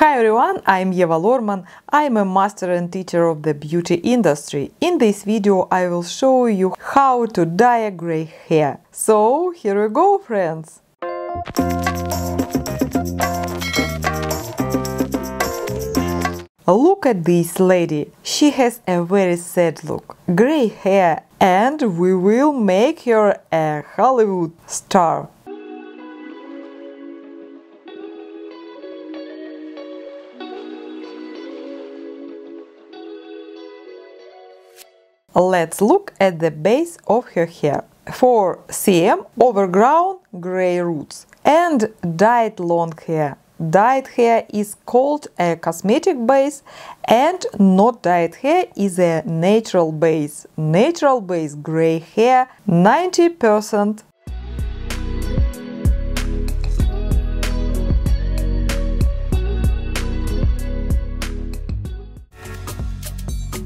Hi everyone, I'm Eva Lorman. I'm a master and teacher of the beauty industry. In this video I will show you how to dye gray hair. So here we go, friends! Look at this lady. She has a very sad look. Gray hair, and we will make her a Hollywood star. Let's look at the base of her hair. 4 cm overgrown gray roots and dyed long hair. Dyed hair is called a cosmetic base, and not dyed hair is a natural base. Natural base gray hair 90%.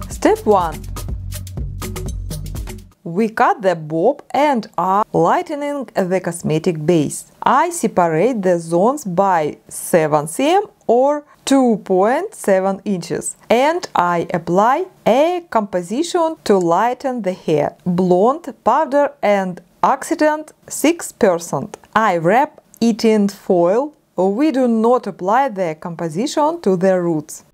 Step 1. We cut the bob and are lightening the cosmetic base. I separate the zones by 7 cm or 2.7 inches, and I apply a composition to lighten the hair. Blonde powder and oxidant 6%. I wrap it in foil. We do not apply the composition to the roots.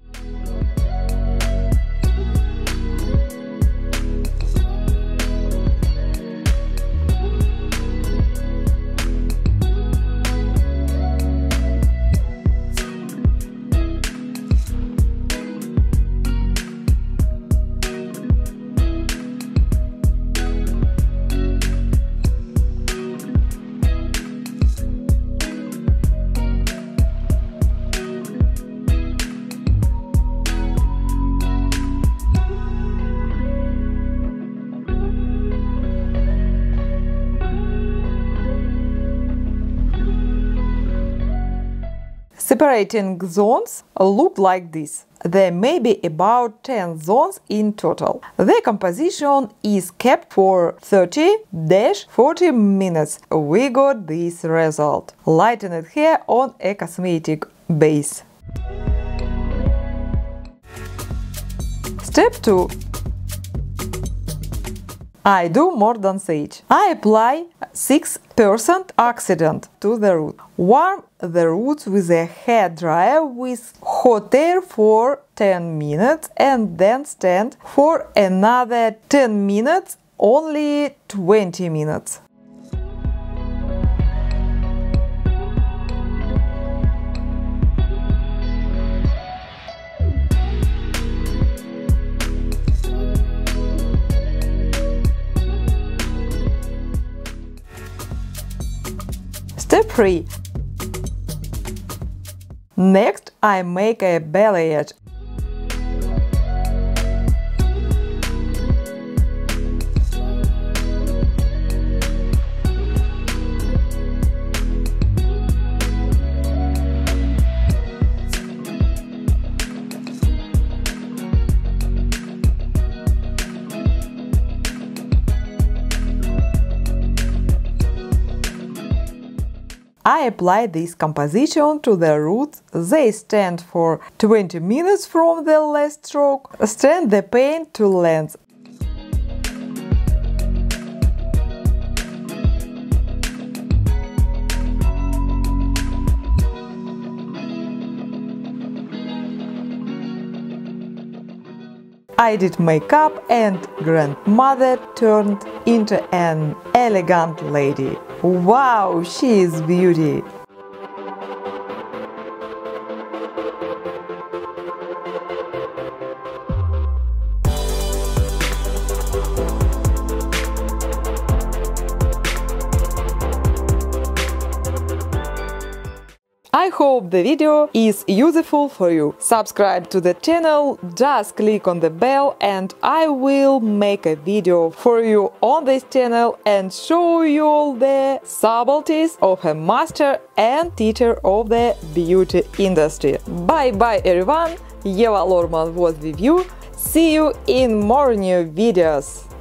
Separating zones look like this. There may be about 10 zones in total. The composition is kept for 30–40 minutes. We got this result. Lightened hair on a cosmetic base. Step 2. I do more than sage. I apply 6% oxidant to the root. Warm the roots with a hair dryer with hot air for 10 minutes and then stand for another 10 minutes, only 20 minutes. Step 3. Next, I make a belly edge. I apply this composition to the roots. They stand for 20 minutes from the last stroke. Stand the paint to length. I did makeup, and grandmother turned into an elegant lady. Wow, she is beauty! I hope the video is useful for you. Subscribe to the channel, just click on the bell, and I will make a video for you on this channel and show you all the subtleties of a master and teacher of the beauty industry. Bye-bye everyone, Eva Lorman was with you. See you in more new videos.